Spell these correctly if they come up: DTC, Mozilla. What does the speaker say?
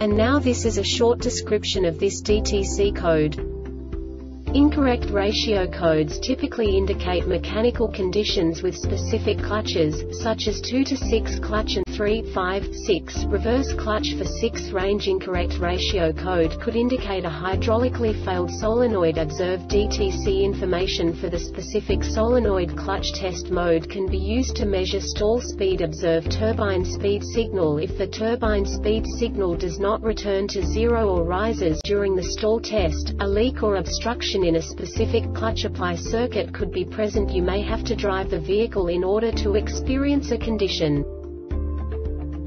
And now this is a short description of this DTC code. Incorrect ratio codes typically indicate mechanical conditions with specific clutches, such as 2 to 6 clutch and 3, 5, 6 reverse clutch for 6th range. Incorrect ratio code could indicate a hydraulically failed solenoid. Observed DTC information for the specific solenoid clutch test mode can be used to measure stall speed. Observed turbine speed signal. If the turbine speed signal does not return to 0 or rises during the stall test, a leak or obstruction in a specific clutch apply circuit could be present. You may have to drive the vehicle in order to experience a condition.